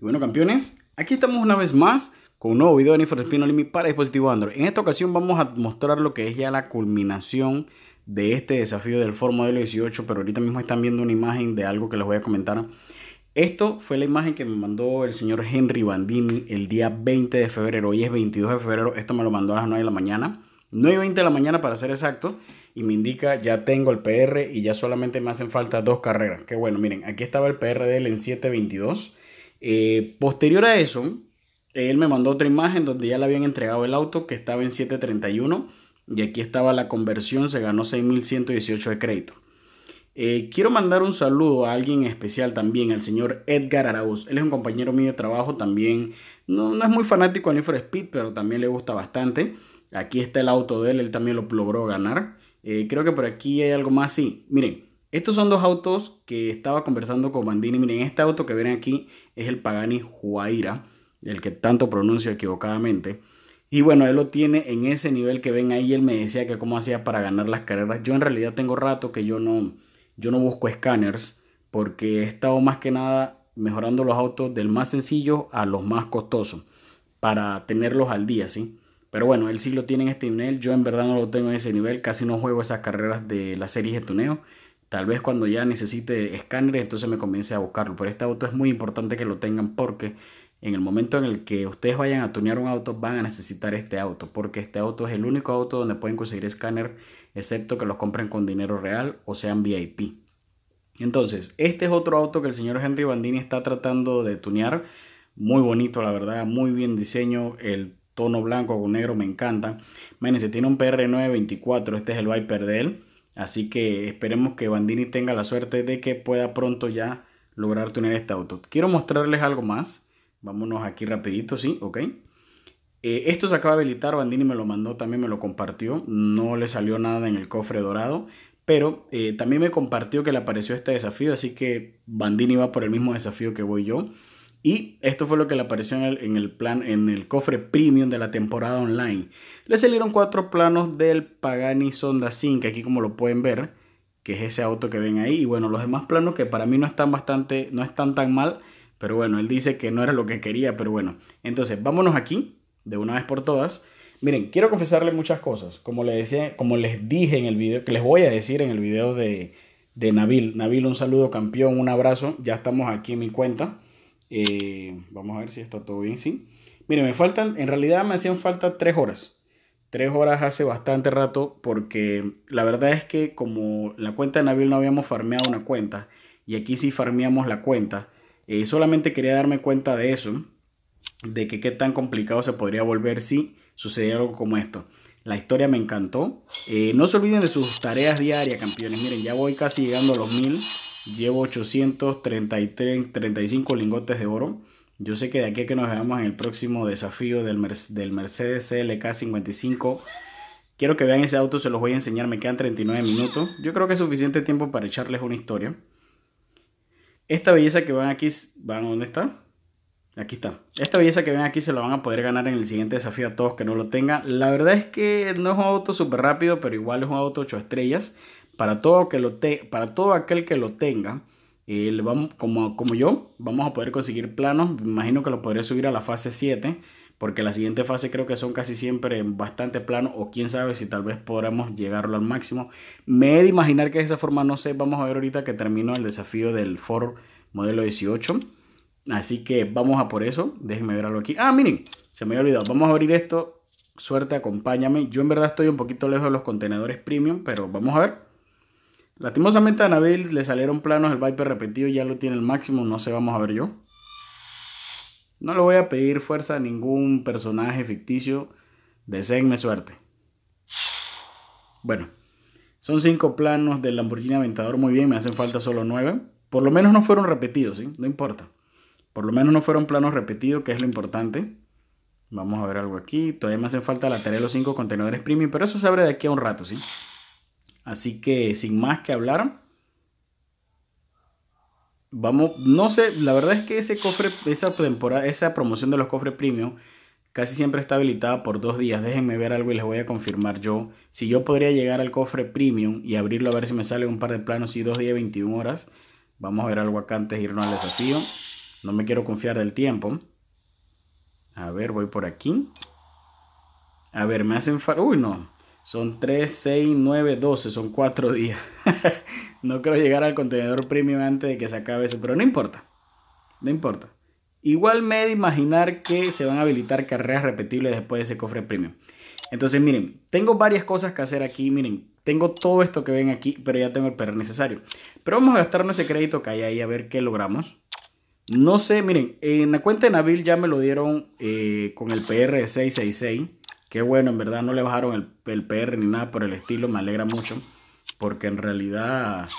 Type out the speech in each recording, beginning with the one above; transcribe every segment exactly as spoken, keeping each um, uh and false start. Y bueno, campeones, aquí estamos una vez más con un nuevo video de Need For Speed No Limits para dispositivo Android. En esta ocasión vamos a mostrar lo que es ya la culminación de este desafío del Ford Modelo dieciocho, pero ahorita mismo están viendo una imagen de algo que les voy a comentar. Esto fue la imagen que me mandó el señor Henry Bandini el día veinte de febrero. Hoy es veintidós de febrero, esto me lo mandó a las nueve de la mañana. nueve y veinte de la mañana para ser exacto, y me indica ya tengo el P R y ya solamente me hacen falta dos carreras. Que bueno, miren, aquí estaba el P R de él en siete veintidós. Eh, posterior a eso, él me mandó otra imagen donde ya le habían entregado el auto, que estaba en siete treinta y uno, y aquí estaba la conversión, se ganó seis mil ciento dieciocho de crédito. Eh, quiero mandar un saludo a alguien especial también, al señor Edgar Arauz. Él es un compañero mío de trabajo también, no, no es muy fanático de Need for Speed, pero también le gusta bastante. Aquí está el auto de él, él también lo logró ganar. Eh, creo que por aquí hay algo más. Sí, miren, estos son dos autos que estaba conversando con Bandini. Miren, este auto que ven aquí es el Pagani Huayra, el que tanto pronuncio equivocadamente. Y bueno, él lo tiene en ese nivel que ven ahí. Él me decía que cómo hacía para ganar las carreras. Yo en realidad tengo rato que yo no, yo no busco escáneres, porque he estado más que nada mejorando los autos del más sencillo a los más costosos para tenerlos al día, ¿sí? Pero bueno, él sí lo tiene en este nivel. Yo en verdad no lo tengo en ese nivel. Casi no juego esas carreras de las series de tuneo. Tal vez cuando ya necesite escáneres, entonces me comience a buscarlo. Pero este auto es muy importante que lo tengan, porque en el momento en el que ustedes vayan a tunear un auto, van a necesitar este auto. Porque este auto es el único auto donde pueden conseguir escáner, excepto que los compren con dinero real o sean V I P. Entonces, este es otro auto que el señor Henry Bandini está tratando de tunear. Muy bonito, la verdad. Muy bien diseño. El tono blanco con negro me encanta. Imagínense, tiene un P R nueve veinticuatro. Este es el Viper de él. Así que esperemos que Bandini tenga la suerte de que pueda pronto ya lograr tunear este auto. Quiero mostrarles algo más. Vámonos aquí rapidito, ¿sí? Ok. Eh, esto se acaba de habilitar. Bandini me lo mandó, también me lo compartió. No le salió nada en el cofre dorado. Pero eh, también me compartió que le apareció este desafío. Así que Bandini va por el mismo desafío que voy yo. Y esto fue lo que le apareció en el, en el plan, en el cofre premium de la temporada online. Le salieron cuatro planos del Pagani Sonda cinco, aquí como lo pueden ver, que es ese auto que ven ahí. Y bueno, los demás planos que para mí no están bastante, no están tan mal, pero bueno, él dice que no era lo que quería, pero bueno. Entonces, vámonos aquí, de una vez por todas. Miren, quiero confesarles muchas cosas. Como les decía, como les dije en el video, que les voy a decir en el video de, de Nabil. Nabil, un saludo, campeón, un abrazo. Ya estamos aquí en mi cuenta. Eh, vamos a ver si está todo bien, sí. Miren, me faltan, en realidad me hacían falta tres horas. tres horas hace bastante rato, porque la verdad es que como la cuenta de Nabil no habíamos farmeado una cuenta, y aquí sí farmeamos la cuenta. eh, Solamente quería darme cuenta de eso, de que qué tan complicado se podría volver si sucedía algo como esto. La historia me encantó. eh, No se olviden de sus tareas diarias, campeones. Miren, ya voy casi llegando a los mil. Llevo ochocientos treinta y tres, treinta y cinco lingotes de oro. Yo sé que de aquí a que nos veamos en el próximo desafío del, Mer del Mercedes C L K cincuenta y cinco. Quiero que vean ese auto, se los voy a enseñar. Me quedan treinta y nueve minutos. Yo creo que es suficiente tiempo para echarles una historia. Esta belleza que ven aquí, ¿van dónde está? Aquí está. Esta belleza que ven aquí se la van a poder ganar en el siguiente desafío a todos que no lo tengan. La verdad es que no es un auto súper rápido, pero igual es un auto ocho estrellas. Para todo, que lo te, para todo aquel que lo tenga, eh, le vamos, como, como yo, vamos a poder conseguir planos. Me imagino que lo podré subir a la fase siete, porque la siguiente fase creo que son casi siempre bastante planos, o quién sabe si tal vez podamos llegarlo al máximo. Me he de imaginar que de esa forma, no sé, vamos a ver ahorita que termino el desafío del Ford Modelo dieciocho. Así que vamos a por eso, déjenme ver algo aquí. Ah, miren, se me había olvidado, vamos a abrir esto, suerte, acompáñame. Yo en verdad estoy un poquito lejos de los contenedores premium, pero vamos a ver. Lastimosamente a Nabil le salieron planos, el Viper repetido ya lo tiene el máximo, no sé, vamos a ver yo. No le voy a pedir fuerza a ningún personaje ficticio, deseenme suerte. Bueno, son cinco planos del Lamborghini Aventador, muy bien, me hacen falta solo nueve. Por lo menos no fueron repetidos, ¿sí? No importa. Por lo menos no fueron planos repetidos, que es lo importante. Vamos a ver algo aquí, todavía me hacen falta la tarea de los cinco contenedores premium, pero eso se abre de aquí a un rato, ¿sí? Así que sin más que hablar, vamos, no sé, la verdad es que ese cofre, esa temporada, esa promoción de los cofres premium casi siempre está habilitada por dos días. Déjenme ver algo y les voy a confirmar yo. Si yo podría llegar al cofre premium y abrirlo a ver si me sale un par de planos, sí, dos días, veintiuna horas. Vamos a ver algo acá antes de irnos al desafío. No me quiero confiar del tiempo. A ver, voy por aquí. A ver, me hacen falta... Uy, no. Son tres, seis, nueve, doce. Son cuatro días. No quiero llegar al contenedor premium antes de que se acabe eso. Pero no importa. No importa. Igual me he de imaginar que se van a habilitar carreras repetibles después de ese cofre premium. Entonces, miren. Tengo varias cosas que hacer aquí. Miren. Tengo todo esto que ven aquí. Pero ya tengo el P R necesario. Pero vamos a gastarnos ese crédito que hay ahí. A ver qué logramos. No sé, miren, en la cuenta de Nabil ya me lo dieron eh, con el P R de seiscientos sesenta y seis. Qué bueno, en verdad no le bajaron el, el P R ni nada por el estilo. Me alegra mucho porque en realidad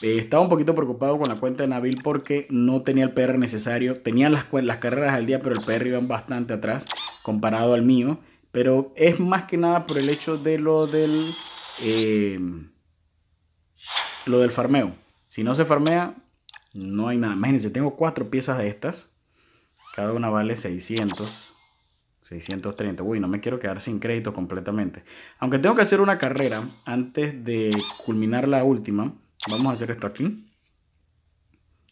eh, estaba un poquito preocupado con la cuenta de Nabil porque no tenía el P R necesario. Tenía las, las carreras al día, pero el P R iban bastante atrás comparado al mío. Pero es más que nada por el hecho de lo del, eh, lo del farmeo. Si no se farmea... no hay nada. Imagínense, tengo cuatro piezas de estas. Cada una vale seiscientos. seiscientos treinta. Uy, no me quiero quedar sin crédito completamente. Aunque tengo que hacer una carrera antes de culminar la última. Vamos a hacer esto aquí.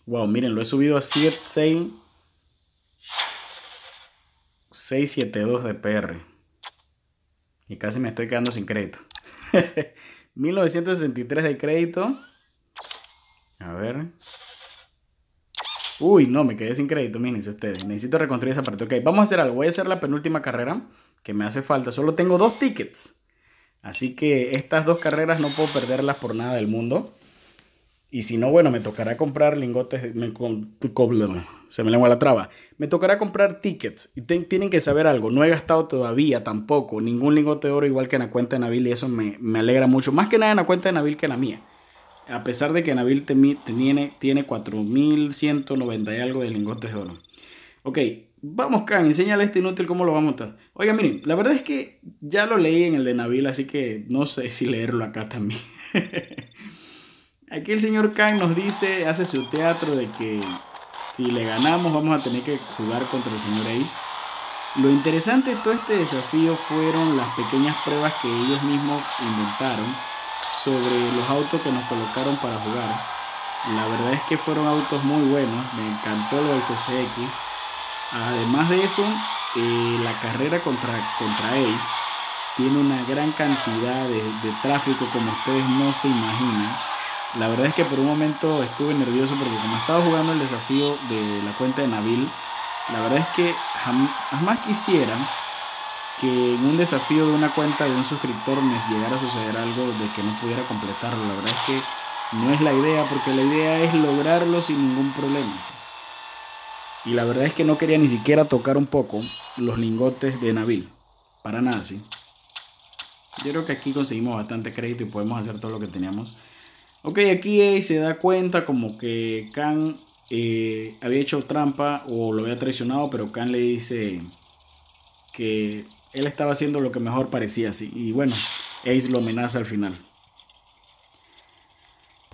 Wow, miren, lo he subido a seiscientos setenta y dos de P R. Y casi me estoy quedando sin crédito. mil novecientos sesenta y tres de crédito. A ver... Uy, no, me quedé sin crédito, mírense ustedes. Necesito reconstruir esa parte. Ok, vamos a hacer algo. Voy a hacer la penúltima carrera que me hace falta. Solo tengo dos tickets. Así que estas dos carreras no puedo perderlas por nada del mundo. Y si no, bueno, me tocará comprar lingotes... Me, con, con, se me lengua la traba. Me tocará comprar tickets. Y te, tienen que saber algo. No he gastado todavía tampoco ningún lingote de oro igual que en la cuenta de Nabil. Y eso me, me alegra mucho. Más que nada en la cuenta de Nabil que en la mía. A pesar de que Nabil te, te, tiene, tiene cuatro mil ciento noventa y algo de lingotes de oro. Ok, vamos Khan, enséñale a este inútil cómo lo va a montar. Oiga, miren, la verdad es que ya lo leí en el de Nabil, así que no sé si leerlo acá también. Aquí el señor Khan nos dice, hace su teatro de que si le ganamos vamos a tener que jugar contra el señor Ace. Lo interesante de todo este desafío fueron las pequeñas pruebas que ellos mismos inventaron sobre los autos que nos colocaron para jugar. La verdad es que fueron autos muy buenos. Me encantó lo del C C X. Además de eso, eh, la carrera contra, contra Ace tiene una gran cantidad de, de tráfico como ustedes no se imaginan. La verdad es que por un momento estuve nervioso porque como estaba jugando el desafío de la cuenta de Nabil, la verdad es que jamás quisiera que en un desafío de una cuenta de un suscriptor me llegara a suceder algo de que no pudiera completarlo. La verdad es que no es la idea, porque la idea es lograrlo sin ningún problema, ¿sí? Y la verdad es que no quería ni siquiera tocar un poco los lingotes de Nabil, para nada, ¿sí? Yo creo que aquí conseguimos bastante crédito y podemos hacer todo lo que teníamos. Ok, aquí Ace se da cuenta como que Khan eh, había hecho trampa o lo había traicionado, pero Khan le dice que él estaba haciendo lo que mejor parecía, sí. Y bueno, Ace lo amenaza al final.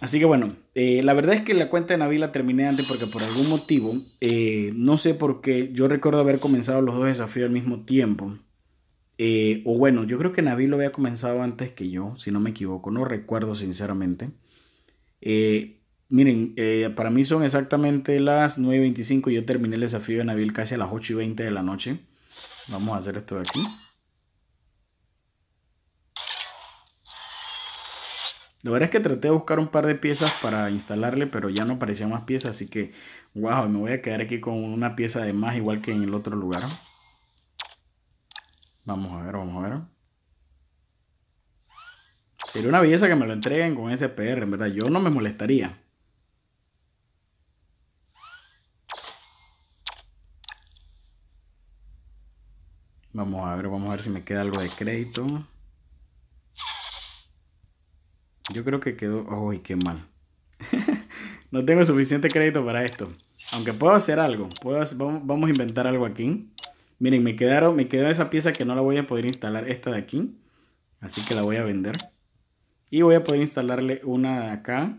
Así que bueno, eh, la verdad es que la cuenta de Nabil la terminé antes porque por algún motivo, eh, no sé por qué, yo recuerdo haber comenzado los dos desafíos al mismo tiempo. Eh, o bueno, yo creo que Nabil lo había comenzado antes que yo, si no me equivoco, no recuerdo sinceramente. Eh, miren, eh, para mí son exactamente las nueve y veinticinco, yo terminé el desafío de Nabil casi a las ocho y veinte de la noche. Vamos a hacer esto de aquí. La verdad es que traté de buscar un par de piezas para instalarle, pero ya no aparecían más piezas. Así que, wow, me voy a quedar aquí con una pieza de más, igual que en el otro lugar. Vamos a ver, vamos a ver. Sería una belleza que me lo entreguen con ese P R, en verdad. Yo no me molestaría. Vamos a ver, vamos a ver si me queda algo de crédito. Yo creo que quedó... ¡Uy, qué mal! No tengo suficiente crédito para esto. Aunque puedo hacer algo. Puedo hacer... Vamos a inventar algo aquí. Miren, me quedaron, me quedó esa pieza que no la voy a poder instalar, esta de aquí. Así que la voy a vender. Y voy a poder instalarle una de acá.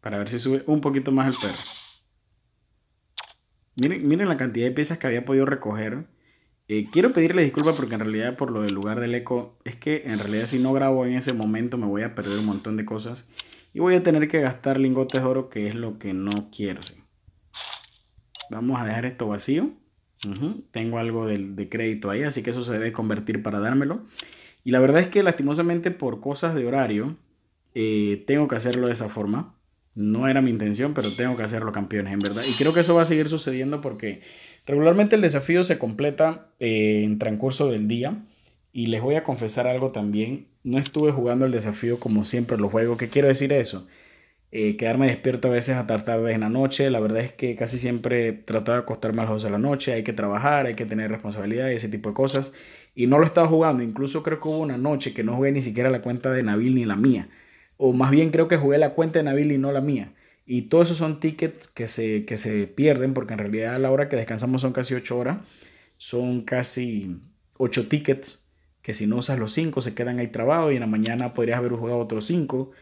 Para ver si sube un poquito más el perro. Miren, miren la cantidad de piezas que había podido recoger. Eh, quiero pedirle disculpas porque en realidad por lo del lugar del eco, es que en realidad si no grabo en ese momento me voy a perder un montón de cosas y voy a tener que gastar lingotes de oro, que es lo que no quiero, sí. Vamos a dejar esto vacío. Uh-huh. Tengo algo de, de crédito ahí, así que eso se debe convertir para dármelo. Y la verdad es que lastimosamente por cosas de horario eh, tengo que hacerlo de esa forma. No era mi intención, pero tengo que hacerlo, campeones, en verdad. Y creo que eso va a seguir sucediendo porque regularmente el desafío se completa eh, en transcurso del día. Y les voy a confesar algo también. No estuve jugando el desafío como siempre lo juego. ¿Qué quiero decir eso? Eh, quedarme despierto a veces hasta tarde en la noche. La verdad es que casi siempre trataba de acostarme a las doce de la noche. Hay que trabajar, hay que tener responsabilidad y ese tipo de cosas. Y no lo estaba jugando. Incluso creo que hubo una noche que no jugué ni siquiera la cuenta de Nabil ni la mía. O más bien creo que jugué la cuenta de Nabil y no la mía. Y todos esos son tickets que se, que se pierden. Porque en realidad a la hora que descansamos son casi ocho horas. Son casi ocho tickets. Que si no usas los cinco se quedan ahí trabados. Y en la mañana podrías haber jugado otros cinco.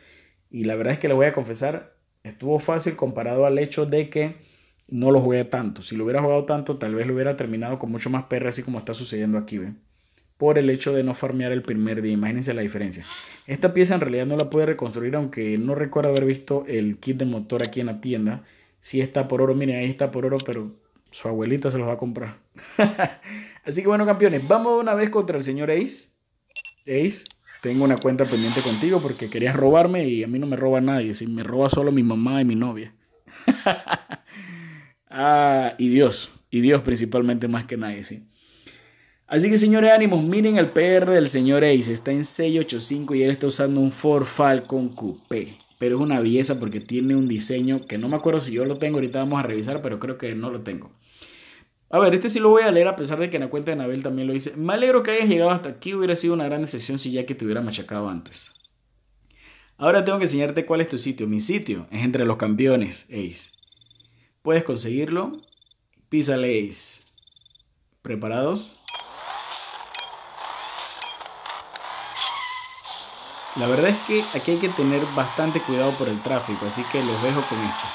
Y la verdad es que les voy a confesar, estuvo fácil comparado al hecho de que no lo jugué tanto. Si lo hubiera jugado tanto, tal vez lo hubiera terminado con mucho más P R, así como está sucediendo aquí, ¿ve? Por el hecho de no farmear el primer día. Imagínense la diferencia. Esta pieza en realidad no la pude reconstruir, aunque no recuerdo haber visto el kit de motor aquí en la tienda. Sí está por oro, miren, ahí está por oro, pero su abuelita se los va a comprar. Así que bueno, campeones, vamos de una vez contra el señor Ace. Ace, tengo una cuenta pendiente contigo porque querías robarme y a mí no me roba nadie. Si me roba solo mi mamá y mi novia. ah, y Dios. Y Dios principalmente más que nadie, sí. Así que señores, ánimos. Miren el P R del señor Ace. Está en seis ocho cinco y él está usando un Ford Falcon Coupé. Pero es una belleza porque tiene un diseño que no me acuerdo si yo lo tengo. Ahorita vamos a revisar, pero creo que no lo tengo. A ver, este sí lo voy a leer a pesar de que en la cuenta de Nabil también lo hice. Me alegro que hayas llegado hasta aquí. Hubiera sido una gran decepción si Jackie te hubiera machacado antes. Ahora tengo que enseñarte cuál es tu sitio. Mi sitio es entre los campeones, Ace. ¿Puedes conseguirlo? Písale, Ace. ¿Preparados? La verdad es que aquí hay que tener bastante cuidado por el tráfico, así que los dejo con esto.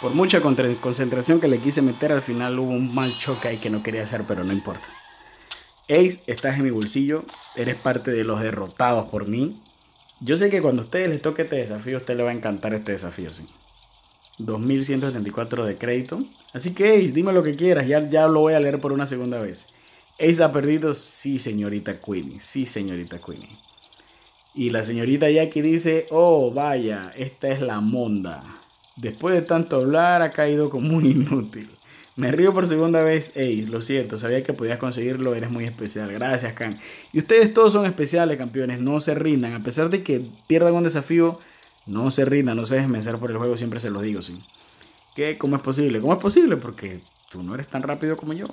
Por mucha concentración que le quise meter, al final hubo un mal choque ahí que no quería hacer, pero no importa. Ace, estás en mi bolsillo, eres parte de los derrotados por mí. Yo sé que cuando a ustedes les toque este desafío, a usted le va a encantar este desafío, sí. dos mil ciento setenta y cuatro de crédito. Así que Ace, dime lo que quieras, ya, ya lo voy a leer por una segunda vez. Ace ha perdido, sí señorita Queenie, sí señorita Queenie. Y la señorita Jackie dice, oh vaya, esta es la monda. Después de tanto hablar, ha caído como un inútil. Me río por segunda vez, Ace. Lo siento, sabía que podías conseguirlo, eres muy especial. Gracias, Khan. Y ustedes todos son especiales, campeones. No se rindan. A pesar de que pierdan un desafío, no se rindan. No se dejen vencer por el juego, siempre se los digo, sí. ¿Qué? ¿Cómo es posible? ¿Cómo es posible? Porque tú no eres tan rápido como yo.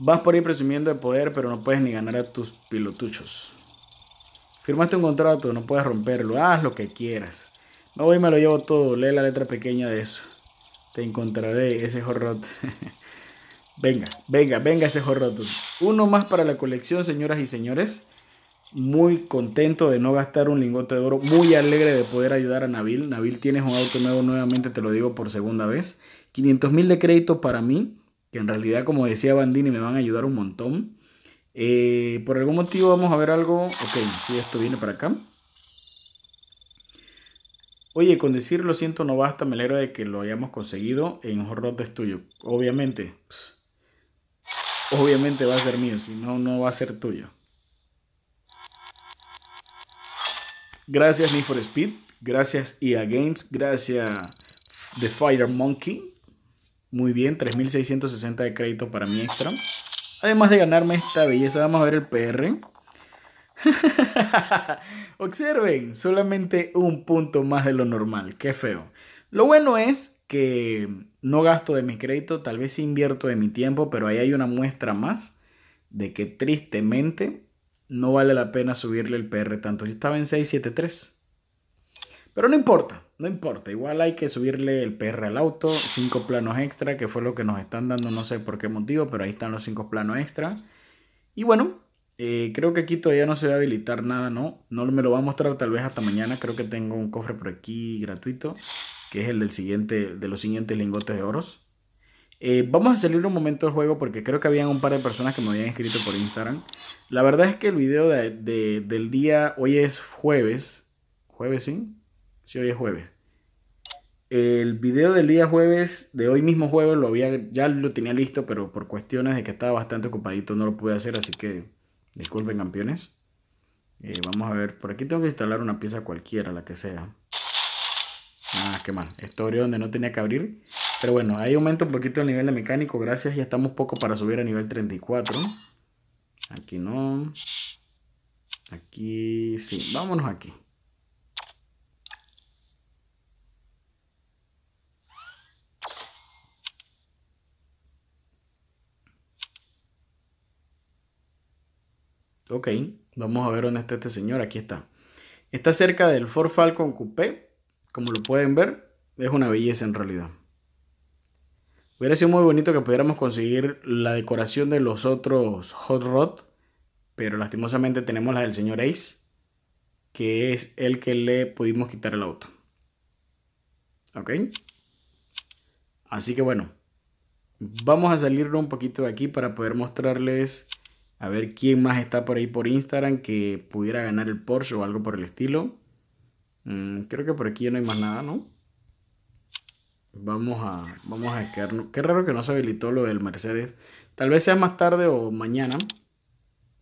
Vas por ahí presumiendo de poder, pero no puedes ni ganar a tus pilotuchos. Firmaste un contrato, no puedes romperlo. Haz lo que quieras. Me voy y me lo llevo todo. Lee la letra pequeña de eso. Te encontraré ese jorrot. venga, venga, venga ese jorrot. Uno más para la colección, señoras y señores. Muy contento de no gastar un lingote de oro. Muy alegre de poder ayudar a Nabil. Nabil, tienes un auto nuevo nuevamente, te lo digo por segunda vez. quinientos mil de crédito para mí. Que en realidad, como decía Bandini, me van a ayudar un montón. Eh, por algún motivo vamos a ver algo. Ok, si esto viene para acá. Oye, con decir lo siento no basta, me alegro de que lo hayamos conseguido en Horror es tuyo. Obviamente, pss, obviamente va a ser mío, si no, no va a ser tuyo. Gracias Need for Speed, gracias E A Games, gracias The Fire Monkey. Muy bien, tres mil seiscientos sesenta de crédito para mi extra. Además de ganarme esta belleza, vamos a ver el P R. Observen, solamente un punto más de lo normal, qué feo. Lo bueno es que no gasto de mi crédito, tal vez invierto de mi tiempo, pero ahí hay una muestra más de que tristemente no vale la pena subirle el P R tanto. Yo estaba en seis siete tres. Pero no importa, no importa. Igual hay que subirle el P R al auto. Cinco planos extra, que fue lo que nos están dando. No sé por qué motivo, pero ahí están los cinco planos extra. Y bueno, eh, creo que aquí todavía no se va a habilitar nada, ¿no? No me lo va a mostrar tal vez hasta mañana. Creo que tengo un cofre por aquí gratuito, que es el del siguiente, de los siguientes lingotes de oros. Eh, vamos a salir un momento del juego porque creo que habían un par de personas que me habían escrito por Instagram. La verdad es que el video de, de, del día... Hoy es jueves. ¿Jueves, sí? Sí, hoy es jueves. El video del día jueves, de hoy mismo jueves, lo había, ya lo tenía listo, pero por cuestiones de que estaba bastante ocupadito no lo pude hacer, así que disculpen, campeones. Eh, vamos a ver, por aquí tengo que instalar una pieza cualquiera, la que sea. Ah, qué mal. Esto abrió donde no tenía que abrir. Pero bueno, ahí aumenta un poquito el nivel de mecánico, gracias. Ya estamos poco para subir a nivel treinta y cuatro. Aquí no. Aquí sí, vámonos aquí. Ok, vamos a ver dónde está este señor. Aquí está. Está cerca del Ford Falcon Coupé. Como lo pueden ver, es una belleza en realidad. Hubiera sido muy bonito que pudiéramos conseguir la decoración de los otros Hot Rod, pero lastimosamente tenemos la del señor Ace, que es el que le pudimos quitar el auto. Ok. Así que bueno, vamos a salirlo un poquito de aquí para poder mostrarles... A ver quién más está por ahí por Instagram que pudiera ganar el Porsche o algo por el estilo. Mm, creo que por aquí ya no hay más nada, ¿no? Vamos a, vamos a quedarnos. Qué raro que no se habilitó lo del Mercedes. Tal vez sea más tarde o mañana.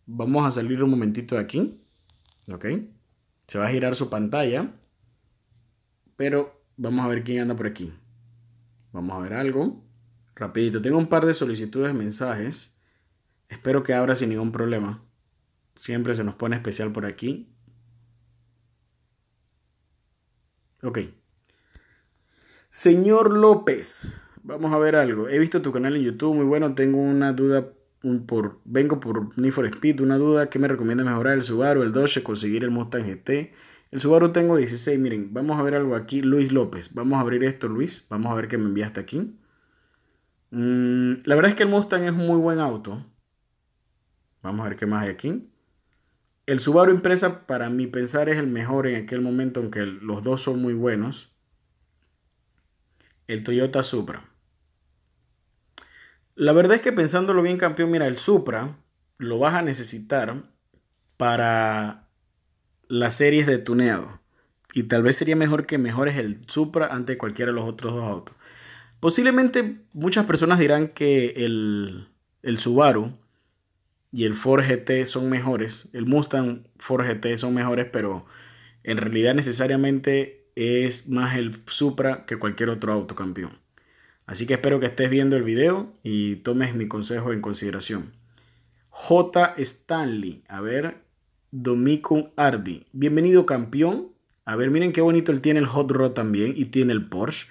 Vamos a salir un momentito de aquí. Ok. Se va a girar su pantalla. Pero vamos a ver quién anda por aquí. Vamos a ver algo. Rapidito. Tengo un par de solicitudes de mensajes. Espero que abra sin ningún problema. Siempre se nos pone especial por aquí. Ok. Señor López, vamos a ver algo. He visto tu canal en YouTube, muy bueno. Tengo una duda. Un por, vengo por Need For Speed. Una duda. ¿Qué me recomienda mejorar? ¿El Subaru, el Dodge, conseguir el Mustang G T? El Subaru tengo dieciséis. Miren, vamos a ver algo aquí. Luis López. Vamos a abrir esto, Luis. Vamos a ver qué me enviaste aquí. Mm, la verdad es que el Mustang es un muy buen auto. Vamos a ver qué más hay aquí. El Subaru Impreza, para mi pensar, es el mejor en aquel momento, aunque los dos son muy buenos. El Toyota Supra. La verdad es que pensándolo bien, campeón, mira, el Supra lo vas a necesitar para las series de tuneado. Y tal vez sería mejor que mejores el Supra ante cualquiera de los otros dos autos. Posiblemente muchas personas dirán que el, el Subaru... y el Ford G T son mejores. El Mustang Ford G T son mejores. Pero en realidad necesariamente es más el Supra que cualquier otro auto, campeón. Así que espero que estés viendo el video y tomes mi consejo en consideración. J. Stanley. A ver. Domicun Ardi. Bienvenido, campeón. A ver, miren qué bonito él tiene el Hot Rod también. Y tiene el Porsche.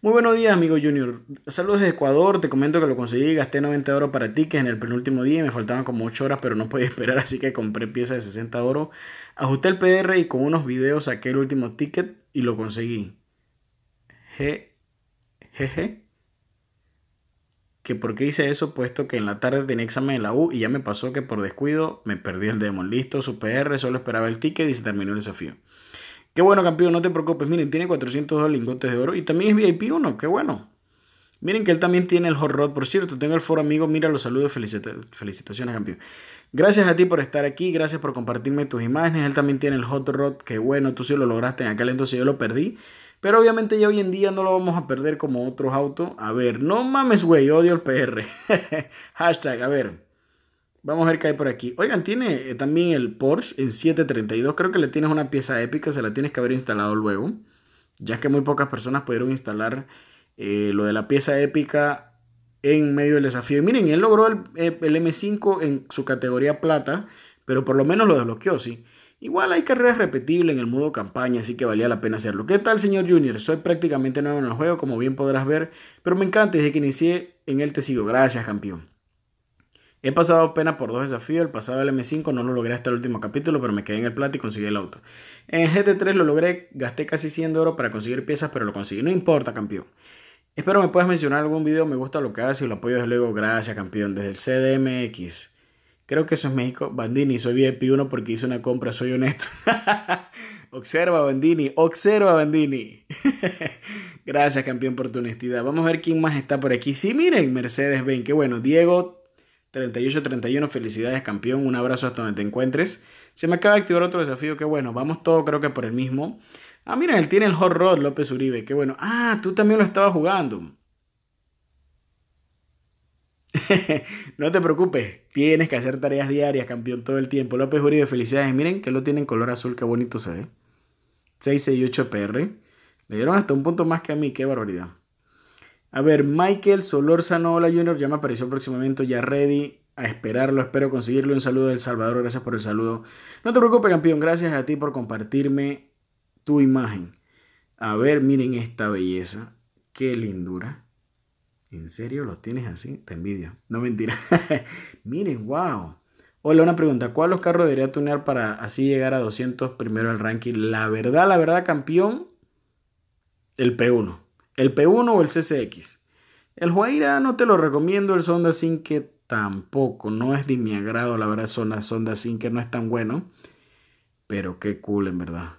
Muy buenos días, amigo Junior. Saludos desde Ecuador. Te comento que lo conseguí. Gasté noventa euros para tickets en el penúltimo día. Y me faltaban como ocho horas, pero no podía esperar. Así que compré piezas de sesenta euros. Ajusté el P R y con unos videos saqué el último ticket y lo conseguí. Je, jeje. Que por qué hice eso, puesto que en la tarde tenía examen en la U y ya me pasó que por descuido me perdí el demo. Listo, su P R. Solo esperaba el ticket y se terminó el desafío. Qué bueno, campeón, no te preocupes. Miren, tiene cuatrocientos dos lingotes de oro y también es V I P uno. Qué bueno. Miren que él también tiene el Hot Rod. Por cierto, tengo el foro amigo. Mira, los saludos. Felicita felicitaciones, campeón. Gracias a ti por estar aquí. Gracias por compartirme tus imágenes. Él también tiene el Hot Rod. Qué bueno, tú sí lo lograste. En aquel entonces yo lo perdí. Pero obviamente ya hoy en día no lo vamos a perder como otros autos. A ver, no mames, güey. Odio el P R. Hashtag, a ver. Vamos a ver qué hay por aquí. Oigan, tiene también el Porsche en siete treinta y dos. Creo que le tienes una pieza épica. Se la tienes que haber instalado luego. Ya que muy pocas personas pudieron instalar eh, lo de la pieza épica en medio del desafío. Y miren, él logró el, el M cinco en su categoría plata. Pero por lo menos lo desbloqueó, sí. Igual hay carreras repetibles en el modo campaña, así que valía la pena hacerlo. ¿Qué tal, señor Junior? Soy prácticamente nuevo en el juego, como bien podrás ver. Pero me encanta, desde que inicié en él te sigo. Gracias, campeón. He pasado apenas por dos desafíos, el pasado del M cinco no lo logré hasta el último capítulo, pero me quedé en el plata y conseguí el auto. En G T tres lo logré, gasté casi cien de oro para conseguir piezas, pero lo conseguí. No importa, campeón. Espero me puedas mencionar algún video, me gusta lo que haces y lo apoyo desde luego. Gracias, campeón. Desde el C D M X. Creo que eso es México. Bandini, soy V I P uno porque hice una compra, soy honesto. Observa, Bandini. Observa, Bandini. Gracias, campeón, por tu honestidad. Vamos a ver quién más está por aquí. Sí, miren, Mercedes Benz. Qué bueno. Diego, treinta y ocho treinta y uno. Felicidades, campeón. Un abrazo hasta donde te encuentres. Se me acaba de activar otro desafío. Qué bueno. Vamos todos, creo que por el mismo. Ah, mira, él tiene el Hot Rod, López Uribe. Qué bueno. Ah, tú también lo estabas jugando. No te preocupes, tienes que hacer tareas diarias, campeón, todo el tiempo. López Uribe, felicidades. Miren que lo tienen color azul, qué bonito se ve. seiscientos sesenta y ocho P R. Le dieron hasta un punto más que a mí, qué barbaridad. A ver, Michael Solórzano, hola Junior, ya me apareció próximamente, ya ready. A esperarlo, espero conseguirle. Un saludo del Salvador, gracias por el saludo. No te preocupes, campeón, gracias a ti por compartirme tu imagen. A ver, miren esta belleza, qué lindura. ¿En serio los tienes así? Te envidio. No, mentira. Miren, wow. Hola, una pregunta. ¿Cuál de los carros debería tunear para así llegar a doscientos primero el ranking? La verdad, la verdad, campeón. El P uno. El P uno o el C C X. El Huayra no te lo recomiendo. El Sonda cinco tampoco. No es de mi agrado, la verdad. Sonda, Sonda cinco no es tan bueno. Pero qué cool, en verdad.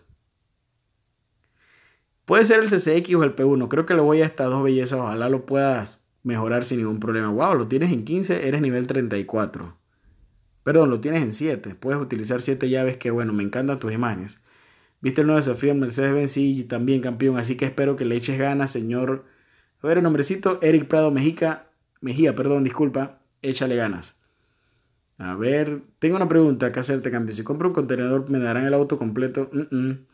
Puede ser el C C X o el P uno. Creo que le voy a estas dos bellezas. Ojalá lo puedas mejorar sin ningún problema. Wow, lo tienes en quince, eres nivel treinta y cuatro. Perdón, lo tienes en siete. Puedes utilizar siete llaves, que bueno, me encantan tus imágenes. ¿Viste el nuevo desafío en Mercedes-Benz? Sí, también, campeón. Así que espero que le eches ganas, señor. A ver, el nombrecito, Eric Prado Mejica. Mejía, perdón, disculpa. Échale ganas. A ver, tengo una pregunta que hacerte, campeón. Si compro un contenedor, ¿me darán el auto completo? Mm -mm.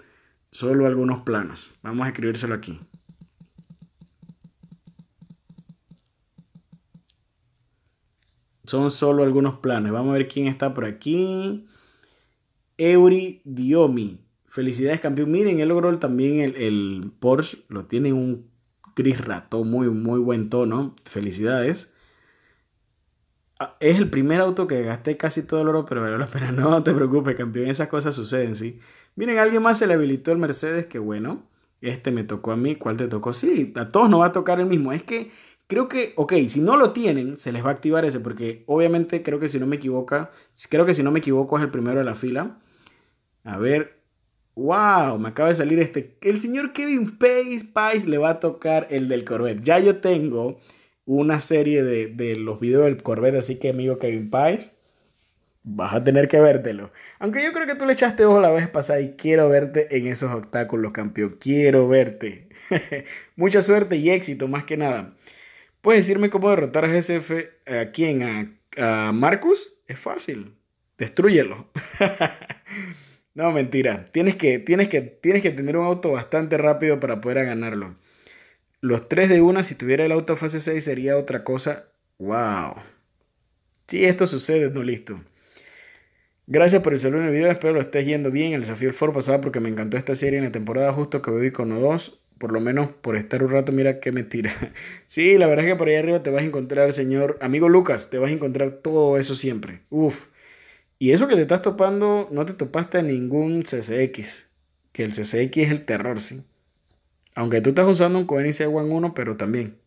Solo algunos planos. Vamos a escribírselo aquí. Son solo algunos planes. Vamos a ver quién está por aquí. Eury Diomi. Felicidades, campeón. Miren, él logró también el, el Porsche. Lo tiene un gris rato. Muy, muy buen tono. Felicidades. Es el primer auto que gasté casi todo el oro, pero valió la pena. No te preocupes, campeón. Esas cosas suceden, ¿sí? Miren, a alguien más se le habilitó el Mercedes. Qué bueno. Este me tocó a mí. ¿Cuál te tocó? Sí, a todos nos va a tocar el mismo. Es que... creo que, ok, si no lo tienen, se les va a activar ese, porque obviamente creo que si no me equivoco, creo que si no me equivoco es el primero de la fila. A ver, wow, me acaba de salir este. El señor Kevin Pace, Pace le va a tocar el del Corvette. Ya yo tengo una serie de, de los videos del Corvette, así que amigo Kevin Pace, vas a tener que vértelo. Aunque yo creo que tú le echaste ojo la vez pasada y quiero verte en esos obstáculos, campeón. Quiero verte. Mucha suerte y éxito, más que nada. ¿Puedes decirme cómo derrotar a G S F? ¿A quién? ¿A, a Marcus? Es fácil. Destrúyelo. No, mentira. Tienes que, tienes, que, tienes que tener un auto bastante rápido para poder ganarlo. Los tres de una, si tuviera el auto fase seis sería otra cosa. ¡Wow! Sí, esto sucede, no listo. Gracias por el saludo en el video. Espero lo estés yendo bien. El desafío del Ford pasado porque me encantó esta serie en la temporada justo que viví con O dos. Por lo menos por estar un rato, mira qué mentira. Sí, la verdad es que por ahí arriba te vas a encontrar, señor amigo Lucas, te vas a encontrar todo eso siempre. Uf. Y eso que te estás topando, no te topaste a ningún C C X. Que el C C X es el terror, sí. Aunque tú estás usando un Koenigsegg One uno, pero también.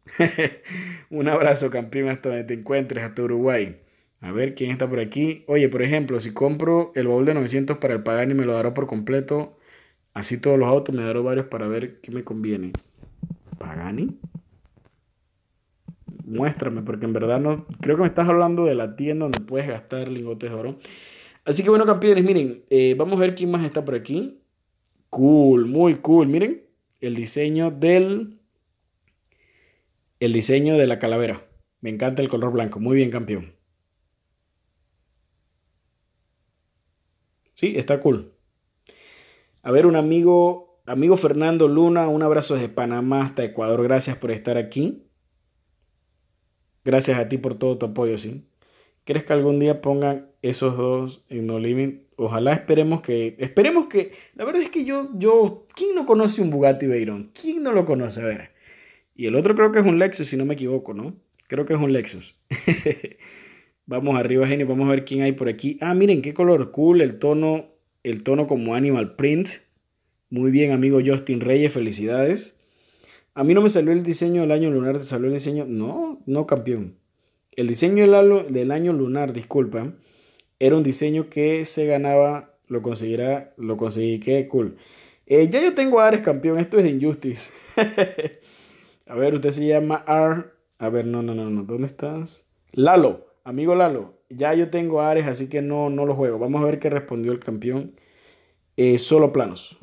Un abrazo, campeón, hasta donde te encuentres, hasta Uruguay. A ver quién está por aquí. Oye, por ejemplo, si compro el baúl de novecientos para el Pagani, me lo dará por completo. Así todos los autos, me daré varios para ver qué me conviene. ¿Pagani? Muéstrame, porque en verdad no... creo que me estás hablando de la tienda donde puedes gastar lingotes de oro. Así que bueno, campeones, miren. Eh, vamos a ver quién más está por aquí. Cool, muy cool. Miren, el diseño del... el diseño de la calavera. Me encanta el color blanco. Muy bien, campeón. Sí, está cool. A ver, un amigo, amigo Fernando Luna, un abrazo desde Panamá hasta Ecuador. Gracias por estar aquí. Gracias a ti por todo tu apoyo, ¿sí? ¿Crees que algún día pongan esos dos en No Limit? Ojalá, esperemos que... esperemos que... La verdad es que yo... yo ¿quién no conoce un Bugatti Veyron? ¿Quién no lo conoce? A ver. Y el otro creo que es un Lexus, si no me equivoco, ¿no? Creo que es un Lexus. Vamos arriba, Jenny, vamos a ver quién hay por aquí. Ah, miren, qué color cool, el tono, el tono como animal print. Muy bien, amigo Justin Reyes, felicidades. A mí no me salió el diseño del año lunar, ¿te salió el diseño? No, no, campeón. El diseño del año lunar, disculpa, era un diseño que se ganaba, lo conseguirá, lo conseguí, qué cool. Eh, ya yo tengo a Ares, campeón, esto es de Injustice. A ver, usted se llama R. A ver, no, no, no, no, ¿dónde estás? Lalo, amigo Lalo, ya yo tengo a Ares, así que no, no lo juego. Vamos a ver qué respondió el campeón. Eh, solo planos.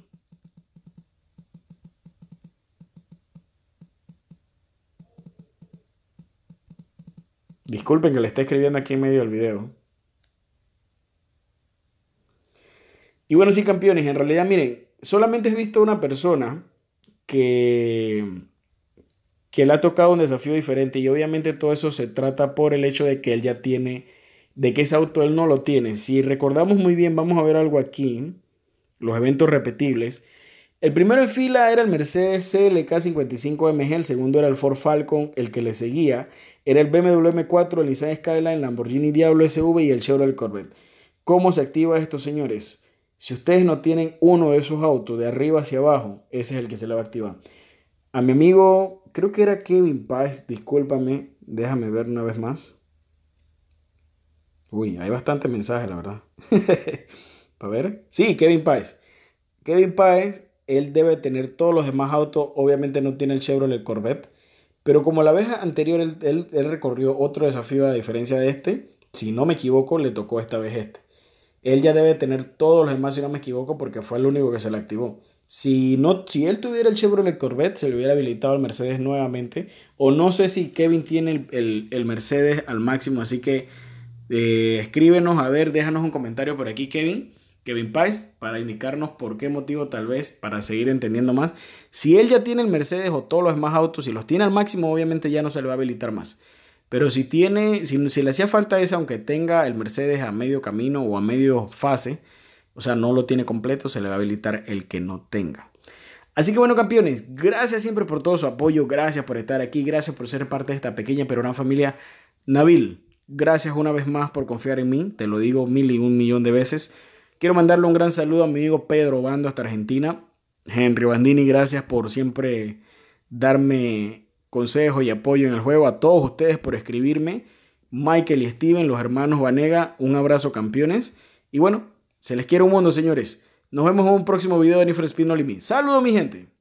Disculpen que le esté escribiendo aquí en medio del video. Y bueno, sí, campeones, en realidad, miren, solamente he visto una persona que, que le ha tocado un desafío diferente, y obviamente todo eso se trata por el hecho de que él ya tiene, de que ese auto él no lo tiene. Si recordamos muy bien, vamos a ver algo aquí, los eventos repetibles. El primero en fila era el Mercedes C L K cincuenta y cinco M G, el segundo era el Ford Falcon, el que le seguía era el B M W M cuatro, el Nissan Skyline, el Lamborghini Diablo S V y el Chevrolet Corvette. ¿Cómo se activa esto, señores? Si ustedes no tienen uno de esos autos de arriba hacia abajo, ese es el que se le va a activar. A mi amigo, creo que era Kevin Paz, discúlpame, déjame ver una vez más. Uy, hay bastante mensaje, la verdad. A ver, sí, Kevin Paz. Kevin Paz, él debe tener todos los demás autos, obviamente no tiene el Chevrolet Corvette, pero como la vez anterior él, él, él recorrió otro desafío a diferencia de este, si no me equivoco, le tocó esta vez este. Él ya debe tener todos los demás, si no me equivoco, porque fue el único que se le activó. Si, no, si él tuviera el Chevrolet Corvette, se le hubiera habilitado al Mercedes nuevamente, o no sé si Kevin tiene el, el, el Mercedes al máximo, así que eh, escríbenos, a ver, déjanos un comentario por aquí, Kevin. Kevin Pais, para indicarnos por qué motivo, tal vez para seguir entendiendo más. Si él ya tiene el Mercedes o todos los demás autos, si los tiene al máximo, obviamente ya no se le va a habilitar más. Pero si tiene, si, si le hacía falta ese, aunque tenga el Mercedes a medio camino o a medio fase, o sea, no lo tiene completo, se le va a habilitar el que no tenga. Así que bueno, campeones, gracias siempre por todo su apoyo, gracias por estar aquí, gracias por ser parte de esta pequeña pero gran familia. Nabil, gracias una vez más por confiar en mí, te lo digo mil y un millón de veces. Quiero mandarle un gran saludo a mi amigo Pedro Bando hasta Argentina. Henry Bandini, gracias por siempre darme consejos y apoyo en el juego. A todos ustedes por escribirme. Michael y Steven, los hermanos Banega, un abrazo, campeones. Y bueno, se les quiere un mundo, señores. Nos vemos en un próximo video de Need For Speed No Limits. Saludos, mi gente.